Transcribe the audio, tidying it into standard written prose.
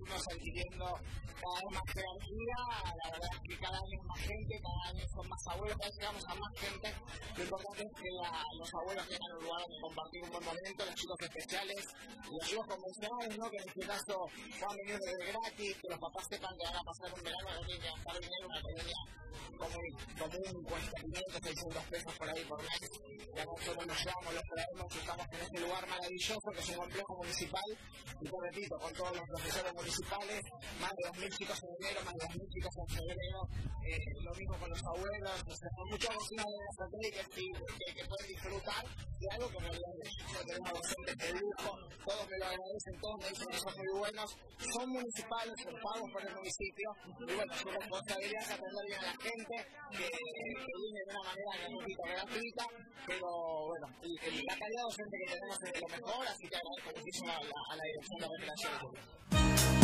unos están pidiendo cada vez más jerarquía, la verdad es que cada año más gente, cada año son más abuelos, cada vez llegamos a más gente. Lo importante es que los abuelos tengan un lugar donde compartir un buen momento, los chicos especiales, los chicos convencionales, ¿no? Que en este caso van a venir desde gratis, que los papás sepan que van a pasar un verano, no tienen que gastar dinero en una colonia común, cuesta 500, 600 pesos por ahí por mes. Ya nosotros nos llevamos, los traemos, estamos en este lugar maravilloso que es un complejo municipal, y te repito, con todos los profesores municipales, más de 2.000 chicos en enero, más de 2.000 chicos en febrero, lo mismo con los abuelos, o sea, con muchos vecinos de la satélite que pueden disfrutar de algo que en realidad nosotros tenemos docentes de dibujo, todos me lo agradecen, todos me dicen que son muy buenos, son municipales, son pagos por el municipio, y bueno, su responsabilidad es atender bien a la gente, que viene de una manera gratuita, pero bueno, la calidad docente que tenemos es lo mejor, así que agradezco muchísimo a la dirección de la Federación.